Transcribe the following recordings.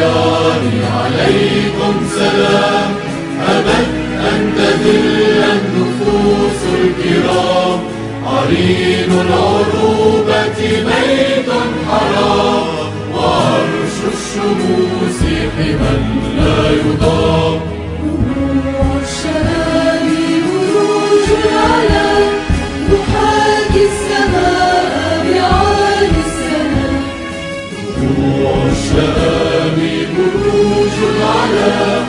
دياري عليكم سلام، أبد أن تذل النفوس الكرام، عرين العروبة بيت حرام، وعرش الشموس حمى لا يضام. دموع الشباب بروج العلا، نحاكي السماء بعالي السلام. دموع الشباب بروج العلا،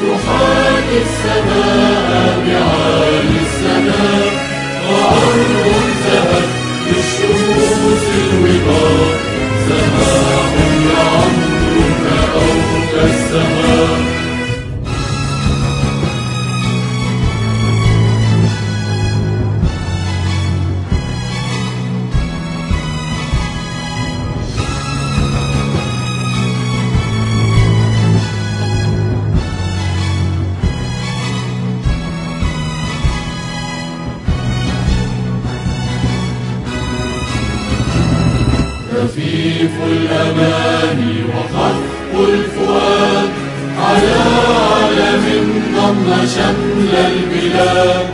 تحاكي السماء بعالي السلام. وعرض ذهب بالشموس الوضاء، سماء يعمرك فوق السماء. رفيف الأماني وخفق الفؤاد، على عالم ضم شمل البلاد،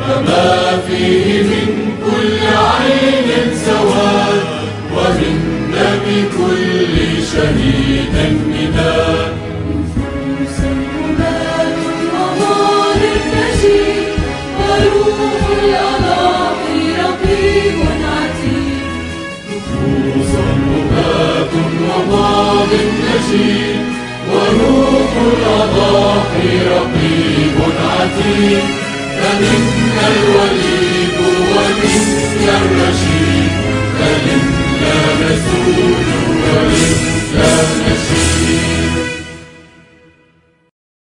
فما فيه من كل عين سواد، ومن دم كل شهيد نداء. نفوس الهداة النضال النشيد، وروح الأضاحي رقيق عتيد. نفوس الهداة النضال النشيد، وروح الأضاحي رقيق عتيد. فمنها الوليد